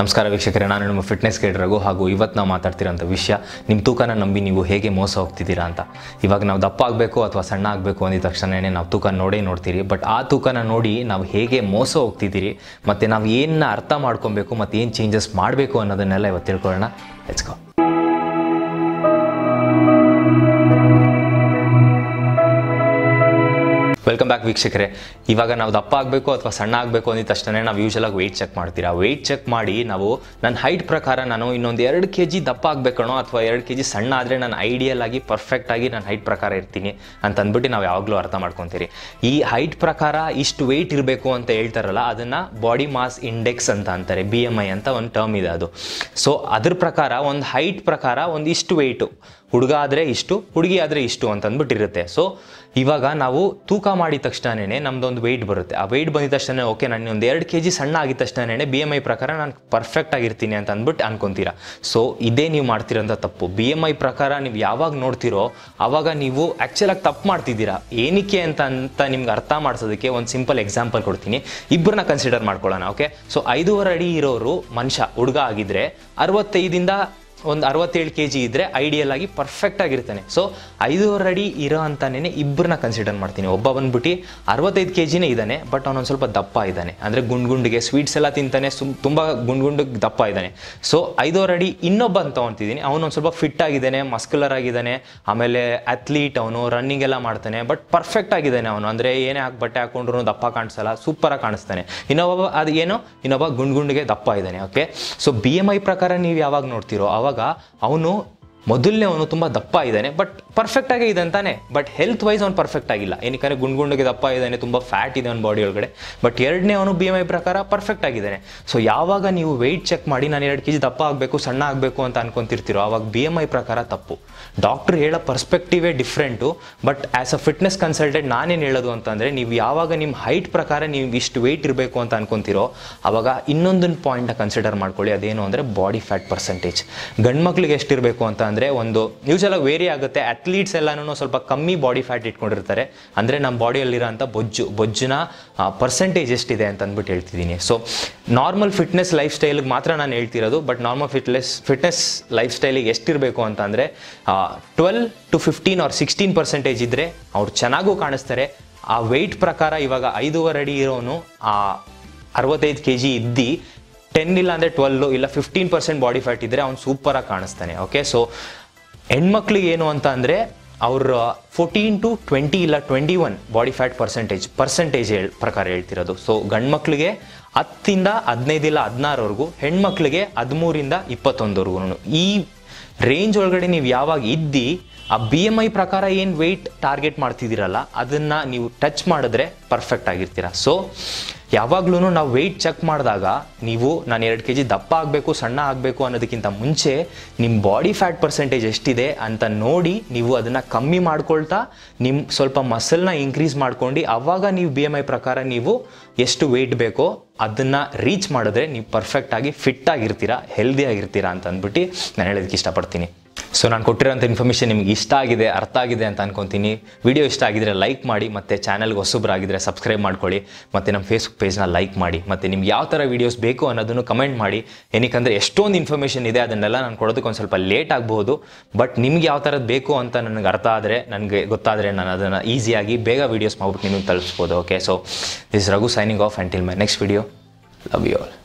ನಮಸ್ಕಾರ ವೀಕ್ಷಕರೇ, ನಾನು ನಿಮ್ಮ ಫಿಟ್ನೆಸ್ ಗೈಡ್ ರಘು. ಹಾಗೂ ಇವತ್ತು ನಾವು ಮಾತಾಡ್ತಿರೋಂಥ ವಿಷಯ, ನಿಮ್ಮ ತೂಕನ ನಂಬಿ ನೀವು ಹೇಗೆ ಮೋಸ ಹೋಗ್ತಿದ್ದೀರಾ ಅಂತ. ಇವಾಗ ನಾವು ದಪ್ಪ ಆಗಬೇಕು ಅಥವಾ ಸಣ್ಣ ಆಗಬೇಕು ಅಂದಿದ ತಕ್ಷಣವೇ ನಾವು ತೂಕ ನೋಡ್ತೀರಿ. ಬಟ್ ಆ ತೂಕನ ನೋಡಿ ನಾವು ಹೇಗೆ ಮೋಸ ಹೋಗ್ತಿದ್ದೀರಿ ಮತ್ತು ನಾವು ಏನನ್ನ ಅರ್ಥ ಮಾಡ್ಕೊಬೇಕು ಮತ್ತು ಏನು ಚೇಂಜಸ್ ಮಾಡಬೇಕು ಅನ್ನೋದನ್ನೆಲ್ಲ ಇವತ್ತು ತಿಳ್ಕೊಳ್ಳೋಣ. ಹೆಚ್ಕೋ ವೆಲ್ಕಮ್ ಬ್ಯಾಕ್ ವೀಕ್ಷಕರೇ. ಇವಾಗ ನಾವು ದಪ್ಪ ಆಗಬೇಕು ಅಥವಾ ಸಣ್ಣ ಆಗಬೇಕು ಅಂದಿದ ತಕ್ಷಣ ನಾವು ಯೂಶಲಾಗಿ ವೆಯ್ಟ್ ಚೆಕ್ ಮಾಡ್ತೀರಾ. ವೆಯ್ಟ್ ಚೆಕ್ ಮಾಡಿ ನಾವು ನನ್ನ ಹೈಟ್ ಪ್ರಕಾರ ನಾನು ಇನ್ನೊಂದು 2 kg ದಪ್ಪ ಆಗಬೇಕಣೋ ಅಥವಾ 2 kg ಸಣ್ಣ ಆದರೆ ನಾನು ಐಡಿಯಲ್ ಆಗಿ ಪರ್ಫೆಕ್ಟಾಗಿ ನನ್ನ ಹೈಟ್ ಪ್ರಕಾರ ಇರ್ತೀನಿ ಅಂತ ಅಂದ್ಬಿಟ್ಟು ನಾವು ಯಾವಾಗಲೂ ಅರ್ಥ ಮಾಡ್ಕೊತೀರಿ. ಈ ಹೈಟ್ ಪ್ರಕಾರ ಇಷ್ಟು ವೆಯ್ಟ್ ಇರಬೇಕು ಅಂತ ಹೇಳ್ತಾರಲ್ಲ, ಅದನ್ನು ಬಾಡಿ ಮಾಸ್ ಇಂಡೆಕ್ಸ್ ಅಂತ ಅಂತಾರೆ. BMI ಅಂತ ಒಂದು ಟರ್ಮ್ ಇದೆ ಅದು. ಸೊ ಅದ್ರ ಪ್ರಕಾರ ಒಂದು ಹೈಟ್ ಪ್ರಕಾರ ಒಂದಿಷ್ಟು ವೆಯ್ಟು, ಹುಡುಗ ಆದರೆ ಇಷ್ಟು, ಹುಡುಗಿ ಆದರೆ ಇಷ್ಟು ಅಂತ ಅಂದ್ಬಿಟ್ಟಿರುತ್ತೆ. ಸೊ ಇವಾಗ ನಾವು ತೂಕ ಮಾಡಿದ ತಕ್ಷಣವೇ ನಮ್ಮದೊಂದು ವೆಯ್ಟ್ ಬರುತ್ತೆ. ಆ ವೆಯ್ಟ್ ಬಂದಿದ ತಕ್ಷಣ ಓಕೆ, ನಾನು ಒಂದು 2 kg ಸಣ್ಣ ಆಗಿದ ತಕ್ಷಣವೇ BMI ಪ್ರಕಾರ ನಾನು ಪರ್ಫೆಕ್ಟ್ ಆಗಿರ್ತೀನಿ ಅಂತ ಅಂದ್ಬಿಟ್ಟು ಅನ್ಕೊತೀರಾ. ಸೊ ಇದೇ ನೀವು ಮಾಡ್ತಿರೋಂಥ ತಪ್ಪು. BMI ಪ್ರಕಾರ ನೀವು ಯಾವಾಗ ನೋಡ್ತಿರೋ ಆವಾಗ ನೀವು ಆ್ಯಕ್ಚುಲಾಗಿ ತಪ್ಪು ಮಾಡ್ತಿದ್ದೀರಾ. ಏನಕ್ಕೆ ಅಂತ ನಿಮ್ಗೆ ಅರ್ಥ ಮಾಡಿಸೋದಕ್ಕೆ ಒಂದು ಸಿಂಪಲ್ ಎಕ್ಸಾಂಪಲ್ ಕೊಡ್ತೀನಿ. ಇಬ್ಬರನ್ನ ಕನ್ಸಿಡರ್ ಮಾಡ್ಕೊಳ್ಳೋಣ, ಓಕೆ. ಸೊ 5.5 ಅಡಿ ಇರೋರು ಮನುಷ್ಯ ಹುಡುಗ ಆಗಿದ್ರೆ 65 ಇಂದ 67 kg ಇದ್ದರೆ ಐಡಿಯಲ್ ಆಗಿ ಪರ್ಫೆಕ್ಟ್ ಆಗಿರ್ತಾನೆ. ಸೊ 5.5 ಅಡಿ ಇರೋ ಅಂತಾನೇ ಇಬ್ಬರನ್ನ ಕನ್ಸಿಡರ್ ಮಾಡ್ತೀನಿ. ಒಬ್ಬ ಬಂದ್ಬಿಟ್ಟು 65 kgನೇ ಇದ್ದಾನೆ, ಬಟ್ ಅವನೊಂದು ಸ್ವಲ್ಪ ದಪ್ಪ ಇದ್ದಾನೆ. ಅಂದರೆ ಗುಂಡ್ಗುಂಡಿಗೆ ಸ್ವೀಟ್ಸ್ ಎಲ್ಲ ತಿಂತಾನೆ, ತುಂಬ ಗುಂಡ್ಗುಂಡಿಗೆ ದಪ್ಪ ಇದ್ದಾನೆ. ಸೊ 5.5 ಅಡಿ ಇನ್ನೊಬ್ಬ ಅಂತ ತೊಗೊತಿದ್ದೀನಿ, ಅವನೊಂದು ಸ್ವಲ್ಪ ಫಿಟ್ ಆಗಿದ್ದಾನೆ, ಮಸ್ಕುಲರ್ ಆಗಿದ್ದಾನೆ, ಆಮೇಲೆ ಅಥ್ಲೀಟ್, ಅವನು ರನ್ನಿಂಗ್ ಎಲ್ಲ ಮಾಡ್ತಾನೆ, ಬಟ್ ಪರ್ಫೆಕ್ಟ್ ಆಗಿದ್ದಾನೆ ಅವನು. ಅಂದರೆ ಏನೇ ಹಾಕಿ ಬಟ್ಟೆ ಹಾಕೊಂಡ್ರು ದಪ್ಪ ಕಾಣಿಸಲ್ಲ, ಸೂಪರಾಗಿ ಕಾಣಿಸ್ತಾನೆ. ಇನ್ನೊಬ್ಬ ಗುಂಡ್ಗುಂಡಿಗೆ ದಪ್ಪ ಇದ್ದಾನೆ, ಓಕೆ. ಸೊ BMI ಪ್ರಕಾರ ನೀವು ಯಾವಾಗ ನೋಡ್ತಿರೋ ಆವಾಗ ಅವನು ಮೊದಲನೇವನು ತುಂಬ ದಪ್ಪ ಇದ್ದಾನೆ, ಬಟ್ ಪರ್ಫೆಕ್ಟಾಗೇ ಇದೆ ಅಂತಾನೆ. ಬಟ್ ಹೆಲ್ತ್ ವೈಸ್ ಅವ್ನು ಪರ್ಫೆಕ್ಟ್ ಆಗಿಲ್ಲ, ಏನಕ್ಕೆ ಗುಂಡ್ಗುಂಡಿಗೆ ದಪ್ಪ ಇದ್ದಾನೆ, ತುಂಬ ಫ್ಯಾಟ್ ಇದೆ ಅವ್ನ ಬಾಡಿ ಒಳಗಡೆ. ಬಟ್ 2ನೇವನು BMI ಪ್ರಕಾರ ಪರ್ಫೆಕ್ಟ್ ಆಗಿದ್ದಾನೆ. ಸೊ ಯಾವಾಗ ನೀವು ವೆಯ್ಟ್ ಚೆಕ್ ಮಾಡಿ ನಾನು 2 kg ದಪ್ಪ ಆಗಬೇಕು ಸಣ್ಣ ಆಗಬೇಕು ಅಂತ ಅನ್ಕೊಂತಿರ್ತೀರೋ ಆವಾಗ BMI ಪ್ರಕಾರ ತಪ್ಪು. ಡಾಕ್ಟ್ರ್ ಹೇಳೋ ಪರ್ಸ್ಪೆಕ್ಟಿವೇ different. But as a fitness consultant ನಾನೇನು ಹೇಳೋದು ಅಂತಂದರೆ, ನೀವು ಯಾವಾಗ ನಿಮ್ಮ ಹೈಟ್ ಪ್ರಕಾರ ನೀವು ಇಷ್ಟು ವೆಯ್ಟ್ ಇರಬೇಕು ಅಂತ ಅನ್ಕೊತಿರೋ ಆವಾಗ ಇನ್ನೊಂದೊಂದು ಪಾಯಿಂಟ್ನ ಕನ್ಸಿಡರ್ ಮಾಡ್ಕೊಳ್ಳಿ. ಅದೇನು ಅಂದರೆ ಬಾಡಿ ಫ್ಯಾಟ್ ಪರ್ಸೆಂಟೇಜ್. ಗಂಡ್ಮಕ್ಳಿಗೆ ಎಷ್ಟಿರಬೇಕು ಅಂತ ಅಂದರೆ ಒಂದು ಯೂಶಲಾಗಿ ವೇರಿ ಆಗುತ್ತೆ. ಅಥ್ಲೀಟ್ಸ್ ಎಲ್ಲನೂ ಸ್ವಲ್ಪ ಕಮ್ಮಿ ಬಾಡಿ ಫ್ಯಾಟ್ ಇಟ್ಕೊಂಡಿರ್ತಾರೆ, ಅಂದರೆ ನಮ್ಮ ಬಾಡಿಯಲ್ಲಿರೋಂಥ ಬೊಜ್ಜಿನ ಪರ್ಸೆಂಟೇಜ್ ಎಷ್ಟಿದೆ ಅಂತ ಅಂದ್ಬಿಟ್ಟು ಹೇಳ್ತಿದ್ದೀನಿ. ಸೊ ನಾರ್ಮಲ್ ಫಿಟ್ನೆಸ್ ಲೈಫ್ ಸ್ಟೈಲಿಗೆ ಮಾತ್ರ ನಾನು ಹೇಳ್ತಿರೋದು. ಬಟ್ ನಾರ್ಮಲ್ ಫಿಟ್ನೆಸ್ ಲೈಫ್ ಸ್ಟೈಲಿಗೆ ಎಷ್ಟಿರಬೇಕು ಅಂತಂದರೆ 12 to 15 or 16% ಇದ್ದರೆ ಅವ್ರು ಚೆನ್ನಾಗೂ ಕಾಣಿಸ್ತಾರೆ. ಆ ವೆಯ್ಟ್ ಪ್ರಕಾರ ಇವಾಗ 5.5 ಅಡಿ ಇರೋನು 65 kg ಇದ್ದು 10 ಇಲ್ಲ ಅಂದರೆ 12 ಇಲ್ಲ 15% ಬಾಡಿ ಫ್ಯಾಟ್ ಇದ್ದರೆ ಅವ್ನು ಸೂಪರಾಗಿ ಕಾಣಿಸ್ತಾನೆ, ಓಕೆ. ಸೊ ಹೆಣ್ಮಕ್ಳಿಗೆ ಏನು ಅಂತ ಅಂದರೆ ಅವ್ರ 14 to 20 ಇಲ್ಲ 21 ಬಾಡಿ ಫ್ಯಾಟ್ ಪರ್ಸೆಂಟೇಜ್ ಪ್ರಕಾರ ಹೇಳ್ತಿರೋದು. ಸೊ ಗಂಡ್ಮಕ್ಳಿಗೆ 10 ಇಂದ 15 ಇಲ್ಲ 16ವರೆಗೂ, ಹೆಣ್ಮಕ್ಳಿಗೆ 13 ಇಂದ 21ವರೆಗೂ. ಈ ರೇಂಜ್ ಒಳಗಡೆ ನೀವು ಯಾವಾಗ ಇದ್ದು ಆ BMI ಪ್ರಕಾರ ಏನು ವೆಯ್ಟ್ ಟಾರ್ಗೆಟ್ ಮಾಡ್ತಿದ್ದೀರಲ್ಲ ಅದನ್ನು ನೀವು ಟಚ್ ಮಾಡಿದ್ರೆ ಪರ್ಫೆಕ್ಟ್ ಆಗಿರ್ತೀರ. ಸೊ ಯಾವಾಗ್ಲೂ ನಾವು ವೆಯ್ಟ್ ಚೆಕ್ ಮಾಡಿದಾಗ ನೀವು ನಾನು 2 kg ದಪ್ಪ ಆಗಬೇಕು ಸಣ್ಣ ಆಗಬೇಕು ಅನ್ನೋದಕ್ಕಿಂತ ಮುಂಚೆ ನಿಮ್ಮ ಬಾಡಿ ಫ್ಯಾಟ್ ಪರ್ಸೆಂಟೇಜ್ ಎಷ್ಟಿದೆ ಅಂತ ನೋಡಿ ನೀವು ಅದನ್ನು ಕಮ್ಮಿ ಮಾಡ್ಕೊಳ್ತಾ ನಿಮ್ಮ ಸ್ವಲ್ಪ ಮಸಲ್ನ ಇನ್ಕ್ರೀಸ್ ಮಾಡ್ಕೊಂಡು ಆವಾಗ ನೀವು BMI ಪ್ರಕಾರ ನೀವು ಎಷ್ಟು ವೆಯ್ಟ್ ಬೇಕೋ ಅದನ್ನು ರೀಚ್ ಮಾಡಿದ್ರೆ ನೀವು ಪರ್ಫೆಕ್ಟಾಗಿ ಫಿಟ್ಟಾಗಿರ್ತೀರಾ, ಹೆಲ್ದಿಯಾಗಿರ್ತೀರಾ ಅಂತ ಅಂದ್ಬಿಟ್ಟು ನಾನು ಹೇಳೋದಕ್ಕೆ ಇಷ್ಟಪಡ್ತೀನಿ. ಸೊ ನಾನು ಕೊಟ್ಟಿರೋಂಥ ಇನ್ಫಾರ್ಮೇಷನ್ ನಿಮ್ಗೆ ಇಷ್ಟ ಆಗಿದೆ, ಅರ್ಥ ಆಗಿದೆ ಅಂತ ಅನ್ಕೊತೀನಿ. ವಿಡಿಯೋ ಇಷ್ಟ ಆಗಿದ್ರೆ ಲೈಕ್ ಮಾಡಿ, ಮತ್ತು ಚಾನಲ್ಗೆ ಹೊಸೊಬ್ಬರಾಗಿದ್ದರೆ ಸಬ್ಸ್ಕ್ರೈಬ್ ಮಾಡ್ಕೊಳ್ಳಿ, ಮತ್ತು ನಮ್ಮ ಫೇಸ್ಬುಕ್ ಪೇಜ್ನ ಲೈಕ್ ಮಾಡಿ, ಮತ್ತು ನಿಮ್ಗೆ ಯಾವ ಥರ ವೀಡಿಯೋಸ್ ಬೇಕು ಅನ್ನೋದನ್ನು ಕಮೆಂಟ್ ಮಾಡಿ. ಏನಕ್ಕೆ ಎಷ್ಟೊಂದು ಇನ್ಫಾರ್ಮೇಷನ್ ಇದೆ, ಅದನ್ನೆಲ್ಲ ನಾನು ಕೊಡೋದಕ್ಕೆ ಒಂದು ಸ್ವಲ್ಪ ಲೇಟ್ ಆಗ್ಬೋದು. ಬಟ್ ನಿಮ್ಗೆ ಯಾವ ಥರದ್ದು ಬೇಕು ಅಂತ ನನಗೆ ಅರ್ಥ ಆದರೆ, ನನಗೆ ಗೊತ್ತಾದರೆ ನಾನು ಅದನ್ನು ಈಸಿಯಾಗಿ ಬೇಗ ವೀಡಿಯೋಸ್ ಮಾಡ್ಬಿಟ್ಟು ನಿಮಗೆ ತಲುಪಿಸ್ಬೋದು, okay. So this Raghu signing off until my next video. Love you all.